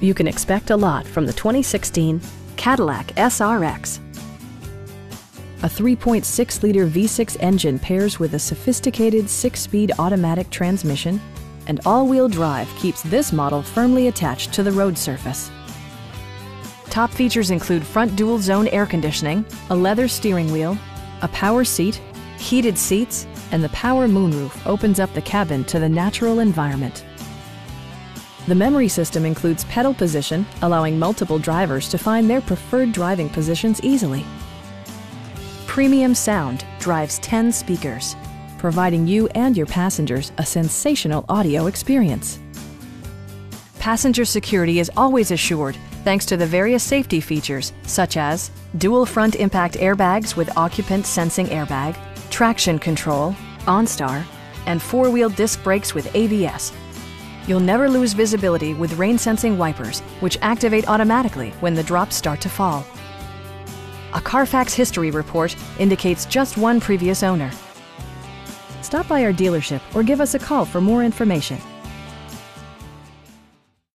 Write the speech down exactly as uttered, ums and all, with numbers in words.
You can expect a lot from the twenty sixteen Cadillac S R X. A three point six liter V six engine pairs with a sophisticated six-speed automatic transmission, and all-wheel drive keeps this model firmly attached to the road surface. Top features include front dual-zone air conditioning, a leather steering wheel, a power seat, heated seats, and the power moonroof opens up the cabin to the natural environment. The memory system includes pedal position, allowing multiple drivers to find their preferred driving positions easily. Premium sound drives ten speakers, providing you and your passengers a sensational audio experience. Passenger security is always assured thanks to the various safety features such as dual front impact airbags with occupant sensing airbag, traction control, OnStar, and four-wheel disc brakes with A B S. You'll never lose visibility with rain-sensing wipers, which activate automatically when the drops start to fall. A Carfax history report indicates just one previous owner. Stop by our dealership or give us a call for more information.